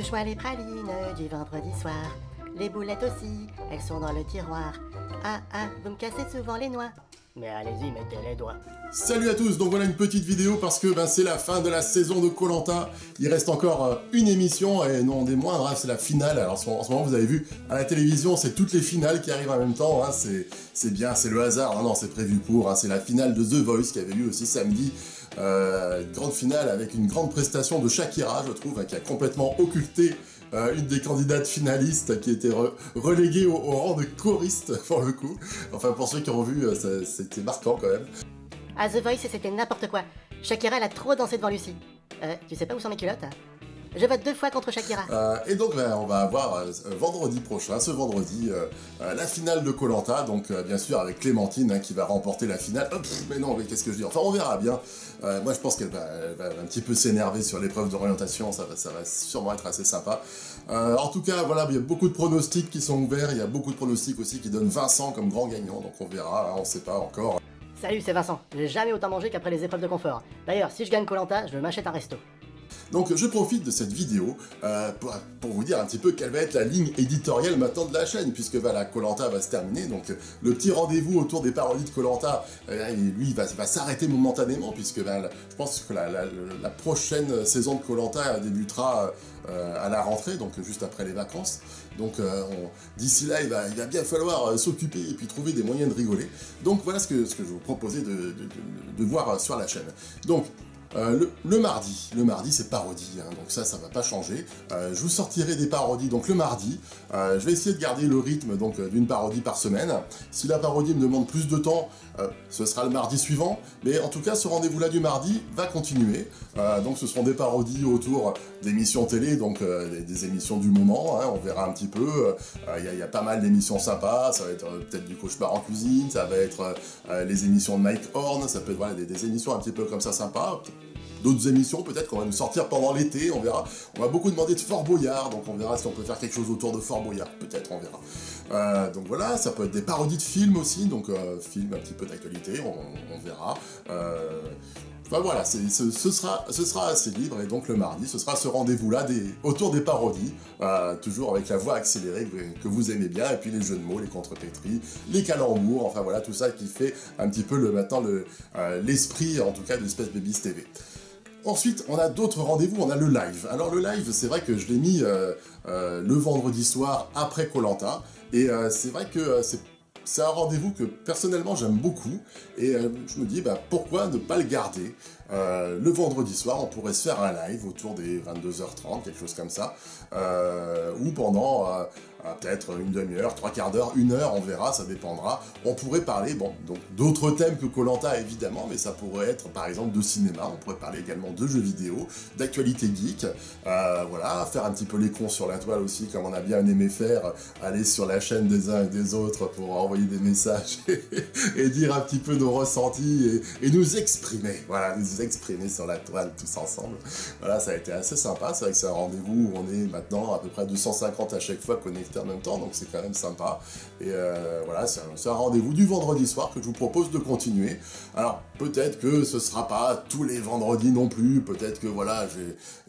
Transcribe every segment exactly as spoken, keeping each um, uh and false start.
Touche-moi les pralines du vendredi soir. Les boulettes aussi, elles sont dans le tiroir. Ah ah, vous me cassez souvent les noix. Mais allez-y, mettez les doigts. Salut à tous, donc voilà une petite vidéo parce que ben, c'est la fin de la saison de Koh-Lanta. Il reste encore une émission et non des moindres, hein, c'est la finale. Alors en ce moment, vous avez vu, à la télévision, c'est toutes les finales qui arrivent en même temps. Hein, c'est bien, c'est le hasard, non, non c'est prévu pour. Hein, c'est la finale de The Voice qui avait lieu aussi samedi. Euh, une grande finale avec une grande prestation de Shakira, je trouve, hein, qui a complètement occulté Euh, une des candidates finalistes qui était re reléguée au, au rang de choriste pour le coup. Enfin pour ceux qui ont vu, euh, c'était marquant quand même. À The Voice c'était n'importe quoi. Shakira elle a trop dansé devant Lucie. Euh, tu sais pas où sont mes culottes? Je vote deux fois contre Shakira. Euh, et donc ben, on va avoir euh, vendredi prochain, ce vendredi, euh, euh, la finale de Koh-Lanta, donc euh, bien sûr avec Clémentine hein, qui va remporter la finale. Oh, pff, mais non, mais qu'est-ce que je dis? Enfin on verra bien. Euh, moi je pense qu'elle va, va un petit peu s'énerver sur l'épreuve d'orientation, ça va, ça va sûrement être assez sympa. Euh, en tout cas, voilà, il y a beaucoup de pronostics qui sont ouverts, il y a beaucoup de pronostics aussi qui donnent Vincent comme grand gagnant, donc on verra, hein, on sait pas encore. Salut, c'est Vincent, j'ai jamais autant mangé qu'après les épreuves de confort. D'ailleurs, si je gagne Koh-Lanta, je m'achète un resto. Donc je profite de cette vidéo euh, pour, pour vous dire un petit peu quelle va être la ligne éditoriale maintenant de la chaîne, puisque bah, la Koh-Lanta va se terminer, donc le petit rendez-vous autour des parodies de Koh-Lanta, euh, lui, va, va s'arrêter momentanément, puisque bah, la, je pense que la, la, la prochaine saison de Koh-Lanta débutera euh, à la rentrée, donc juste après les vacances. Donc euh, d'ici là, il va, il va bien falloir euh, s'occuper et puis trouver des moyens de rigoler. Donc voilà ce que, ce que je vous proposais de, de, de, de voir euh, sur la chaîne. Donc, Euh, le, le mardi, le mardi c'est parodie, hein, donc ça, ça va pas changer. Euh, je vous sortirai des parodies, donc le mardi, euh, je vais essayer de garder le rythme donc d'une parodie par semaine. Si la parodie me demande plus de temps, euh, ce sera le mardi suivant, mais en tout cas ce rendez-vous-là du mardi va continuer. Euh, donc ce seront des parodies autour d'émissions télé, donc euh, des, des émissions du moment, hein, on verra un petit peu. Il euh, y, y a pas mal d'émissions sympas, ça va être euh, peut-être du cauchemar en cuisine, ça va être euh, les émissions de Mike Horn, ça peut être voilà, des, des émissions un petit peu comme ça sympas. D'autres émissions peut-être qu'on va nous sortir pendant l'été, on verra. On m'a beaucoup demandé de Fort Boyard, donc on verra si on peut faire quelque chose autour de Fort Boyard, peut-être, on verra. Euh, donc voilà, ça peut être des parodies de films aussi, donc euh, films un petit peu d'actualité, on, on verra. Euh... Enfin voilà, ce, ce, sera, ce sera assez libre, et donc le mardi, ce sera ce rendez-vous-là autour des parodies, euh, toujours avec la voix accélérée que, que vous aimez bien, et puis les jeux de mots, les contrepétries, les calembours, enfin voilà, tout ça qui fait un petit peu le, maintenant l'esprit, le, euh, en tout cas, de Space Babies T V. Ensuite, on a d'autres rendez-vous, on a le live. Alors le live, c'est vrai que je l'ai mis euh, euh, le vendredi soir après Koh-Lanta, et euh, c'est vrai que euh, c'est... C'est un rendez-vous que personnellement j'aime beaucoup et euh, je me dis bah, pourquoi ne pas le garder. Euh, le vendredi soir on pourrait se faire un live autour des vingt-deux heures trente, quelque chose comme ça, euh, ou pendant euh, peut-être une demi-heure, trois quarts d'heure, une heure, on verra, ça dépendra. On pourrait parler bon, donc d'autres thèmes que Koh-Lanta évidemment, mais ça pourrait être par exemple de cinéma, on pourrait parler également de jeux vidéo, d'actualité geek, euh, voilà, faire un petit peu les cons sur la toile aussi comme on a bien aimé faire, aller sur la chaîne des uns et des autres pour envoyer des messages et dire un petit peu nos ressentis et, et nous exprimer, voilà, nous exprimer sur la toile tous ensemble. Voilà, ça a été assez sympa, c'est vrai que c'est un rendez-vous où on est maintenant à peu près deux cent cinquante à chaque fois connectés en même temps, donc c'est quand même sympa. Et euh, voilà, c'est un, un rendez-vous du vendredi soir que je vous propose de continuer. Alors peut-être que ce sera pas tous les vendredis non plus, peut-être que voilà,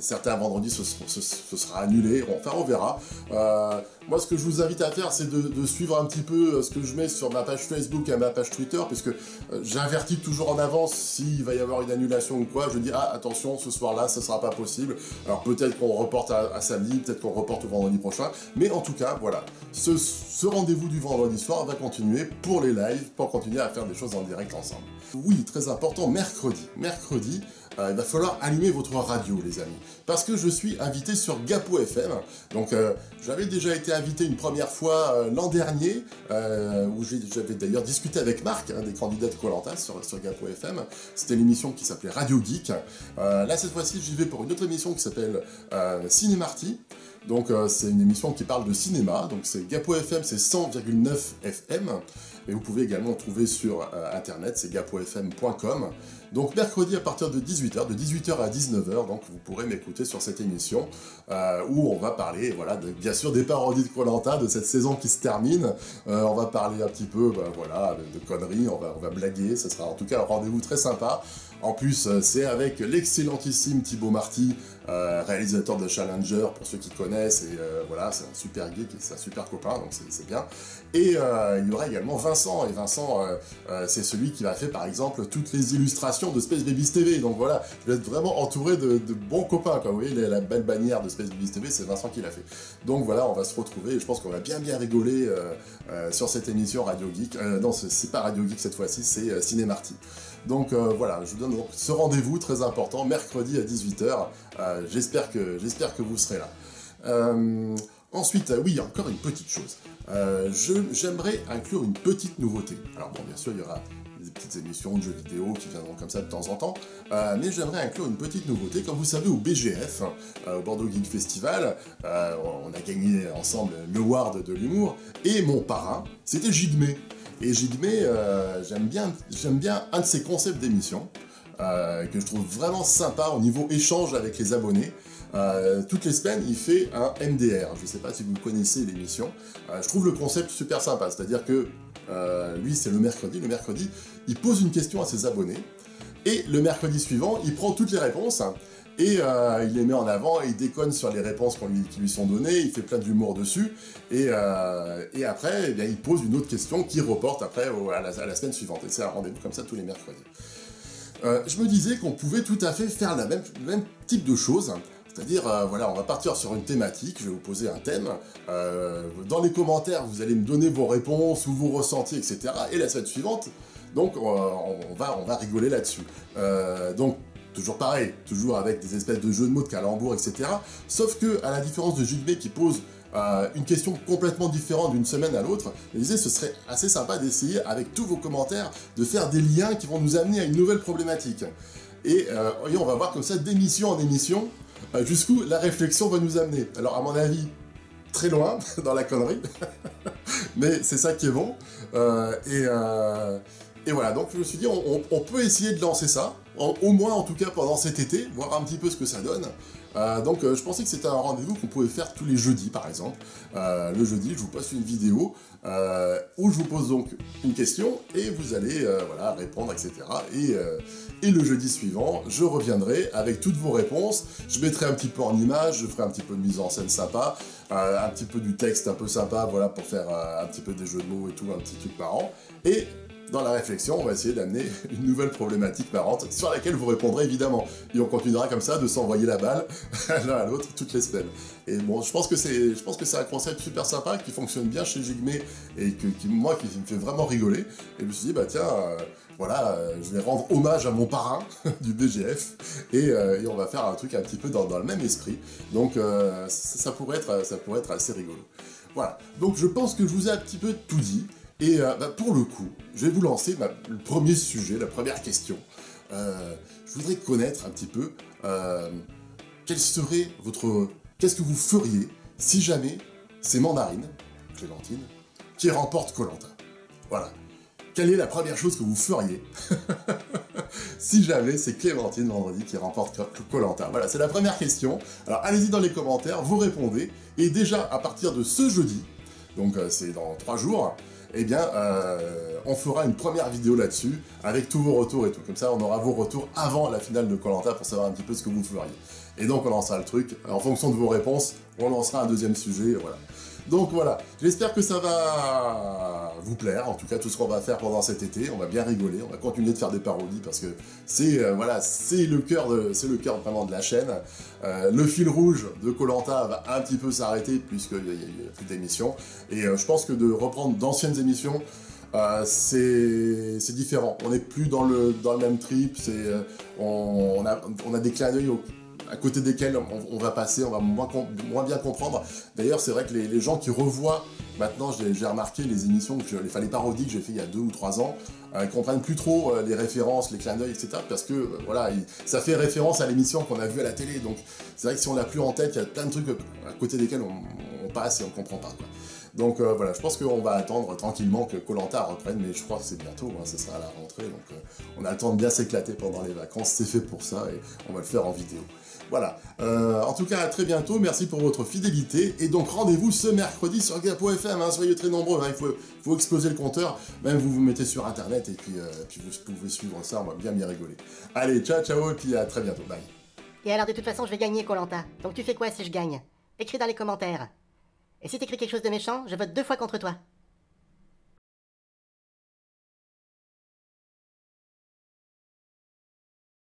certains vendredis ce, ce, ce sera annulé, enfin on verra. Euh, moi ce que je vous invite à faire c'est de, de suivre un petit peu ce que je mets sur ma page Facebook et ma page Twitter, puisque euh, j'avertis toujours en avance s'il va y avoir une annulation ou quoi, je dis ah attention ce soir là ça sera pas possible, alors peut-être qu'on reporte à, à samedi, peut-être qu'on reporte au vendredi prochain, mais en tout cas voilà, ce, ce rendez-vous du vendredi soir va continuer pour les lives, pour continuer à faire des choses en direct ensemble. Oui, très important, mercredi, mercredi Euh, il va falloir allumer votre radio les amis, parce que je suis invité sur Gapo F M, donc euh, j'avais déjà été invité une première fois euh, l'an dernier, euh, où j'avais d'ailleurs discuté avec Marc, hein, des candidats de Koh-Lanta sur, sur Gapo F M, c'était l'émission qui s'appelait Radio Geek, euh, là cette fois-ci j'y vais pour une autre émission qui s'appelle euh, Cinémarty. Donc euh, c'est une émission qui parle de cinéma, donc c'est Gapo F M, c'est cent virgule neuf F M, et vous pouvez également trouver sur euh, internet, c'est gapo F M point com. Donc mercredi à partir de dix-huit heures, de dix-huit heures à dix-neuf heures, donc vous pourrez m'écouter sur cette émission, euh, où on va parler, voilà, de, bien sûr des parodies de Koh-Lanta, de cette saison qui se termine, euh, on va parler un petit peu, ben, voilà, de, de conneries, on va, on va blaguer, ce sera en tout cas un rendez-vous très sympa. En plus, c'est avec l'excellentissime Thibaut Marty, euh, réalisateur de Challenger, pour ceux qui connaissent, et euh, voilà, c'est un super geek, c'est un super copain, donc c'est bien. Et euh, il y aura également Vincent, et Vincent, euh, euh, c'est celui qui va faire, par exemple, toutes les illustrations de Space Babies T V, donc voilà, je vais être vraiment entouré de, de bons copains, quoi. Vous voyez, la, la belle bannière de Space Babies T V, c'est Vincent qui l'a fait. Donc voilà, on va se retrouver, et je pense qu'on va bien bien rigoler euh, euh, sur cette émission Radio Geek. Euh, non, c'est pas Radio Geek cette fois-ci, c'est euh, Cinémarty. Donc euh, voilà, je vous donne ce rendez-vous très important, mercredi à dix-huit heures, euh, j'espère que, j'espère que vous serez là. Euh, ensuite, euh, oui, encore une petite chose, euh, j'aimerais inclure une petite nouveauté. Alors bon, bien sûr, il y aura des petites émissions de jeux vidéo qui viendront comme ça de temps en temps, euh, mais j'aimerais inclure une petite nouveauté. Comme vous savez, au B G F, euh, au Bordeaux Geek Festival, euh, on a gagné ensemble l'Award de l'humour, et mon parrain, c'était Jidmé. Et Jidmé, euh, j'aime bien, j'aime bien un de ses concepts d'émission, euh, que je trouve vraiment sympa au niveau échange avec les abonnés. Euh, toutes les semaines, il fait un M D R. Je ne sais pas si vous connaissez l'émission. Euh, je trouve le concept super sympa, c'est-à-dire que euh, lui, c'est le mercredi. Le mercredi, il pose une question à ses abonnés, et le mercredi suivant, il prend toutes les réponses, et euh, il les met en avant, et il déconne sur les réponses qu'on lui, qui lui sont données, il fait plein d'humour dessus, et, euh, et après, eh bien, il pose une autre question qui reporte après au, à, la, à la semaine suivante, et c'est un rendez-vous comme ça tous les mercredis. Euh, je me disais qu'on pouvait tout à fait faire la même, le même type de choses, c'est-à-dire, euh, voilà, on va partir sur une thématique, je vais vous poser un thème, euh, dans les commentaires, vous allez me donner vos réponses, ou vos ressentis, et cetera, et la semaine suivante, donc, euh, on, va, on va rigoler là-dessus. Euh, donc, toujours pareil, toujours avec des espèces de jeux de mots, de calembours, et cetera. Sauf que, à la différence de Jules B qui pose euh, une question complètement différente d'une semaine à l'autre, je disais, ce serait assez sympa d'essayer, avec tous vos commentaires, de faire des liens qui vont nous amener à une nouvelle problématique. Et, euh, et on va voir comme ça, d'émission en émission, euh, jusqu'où la réflexion va nous amener. Alors, à mon avis, très loin, dans la connerie, mais c'est ça qui est bon. Euh, et... Euh... Et voilà, donc je me suis dit, on, on, on peut essayer de lancer ça, en, au moins en tout cas pendant cet été, voir un petit peu ce que ça donne. Euh, donc euh, je pensais que c'était un rendez-vous qu'on pouvait faire tous les jeudis par exemple. Euh, le jeudi, je vous poste une vidéo euh, où je vous pose donc une question et vous allez euh, voilà, répondre, et cetera. Et, euh, et le jeudi suivant, je reviendrai avec toutes vos réponses. Je mettrai un petit peu en image, je ferai un petit peu de mise en scène sympa, euh, un petit peu du texte un peu sympa, voilà, pour faire euh, un petit peu des jeux de mots et tout, un petit truc marrant. Et dans la réflexion, on va essayer d'amener une nouvelle problématique marrante sur laquelle vous répondrez évidemment. Et on continuera comme ça de s'envoyer la balle l'un à l'autre toutes les semaines. Et bon, je pense que c'est, je pense que c'est un concept super sympa qui fonctionne bien chez Jidmé et que qui, moi qui me fait vraiment rigoler. Et je me suis dit bah tiens, euh, voilà, euh, je vais rendre hommage à mon parrain du B G F et, euh, et on va faire un truc un petit peu dans, dans le même esprit. Donc euh, ça, ça pourrait être, ça pourrait être assez rigolo. Voilà. Donc je pense que je vous ai un petit peu tout dit. Et euh, bah, pour le coup, je vais vous lancer ma, le premier sujet, la première question. Euh, je voudrais connaître un petit peu euh, quel serait votre, qu'est-ce que vous feriez si jamais c'est Mandarine, Clémentine, qui remporte Koh-Lanta. Voilà. Quelle est la première chose que vous feriez si jamais c'est Clémentine vendredi qui remporte Koh-Lanta? Voilà, c'est la première question. Alors allez-y dans les commentaires, vous répondez. Et déjà à partir de ce jeudi, donc euh, c'est dans trois jours. Eh bien, euh, on fera une première vidéo là-dessus, avec tous vos retours et tout. Comme ça, on aura vos retours avant la finale de Koh-Lanta pour savoir un petit peu ce que vous feriez. Et donc, on lancera le truc. En fonction de vos réponses, on lancera un deuxième sujet, voilà. Donc voilà, j'espère que ça va vous plaire, en tout cas tout ce qu'on va faire pendant cet été, on va bien rigoler, on va continuer de faire des parodies parce que c'est euh, voilà, c'est le cœur de, c'est le cœur vraiment de la chaîne. Euh, le fil rouge de Koh-Lanta va un petit peu s'arrêter puisqu'il y a, y a plus d'émissions et euh, je pense que de reprendre d'anciennes émissions, Euh, c'est différent, on n'est plus dans le, dans le même trip, euh, on, on, a, on a des clins d'œil au à côté desquels on, on va passer, on va moins, moins bien comprendre. D'ailleurs, c'est vrai que les, les gens qui revoient, maintenant j'ai remarqué les émissions, que je, les, enfin, les parodies que j'ai fait il y a deux ou trois ans, euh, ils ne comprennent plus trop euh, les références, les clins d'œil, et cetera. Parce que euh, voilà, il, ça fait référence à l'émission qu'on a vue à la télé. Donc c'est vrai que si on l'a plus en tête, il y a plein de trucs à côté desquels on, on passe et on ne comprend pas, quoi. Donc euh, voilà, je pense qu'on va attendre tranquillement que Koh-Lanta reprenne, mais je crois que c'est bientôt, hein, ce sera à la rentrée. Donc euh, on a le temps de bien s'éclater pendant les vacances, c'est fait pour ça et on va le faire en vidéo. Voilà. Euh, en tout cas, à très bientôt. Merci pour votre fidélité. Et donc, rendez-vous ce mercredi sur Gapo F M. Hein, soyez très nombreux. Hein, il faut, faut exploser le compteur. Même vous vous mettez sur Internet et puis, euh, puis vous pouvez suivre ça. On va bien bien rigoler. Allez, ciao, ciao. Et puis à très bientôt. Bye. Et alors, de toute façon, je vais gagner, Koh-Lanta. Donc, tu fais quoi si je gagne? Écris dans les commentaires. Et si t'écris quelque chose de méchant, je vote deux fois contre toi.